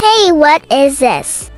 Hey, what is this?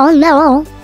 Oh no!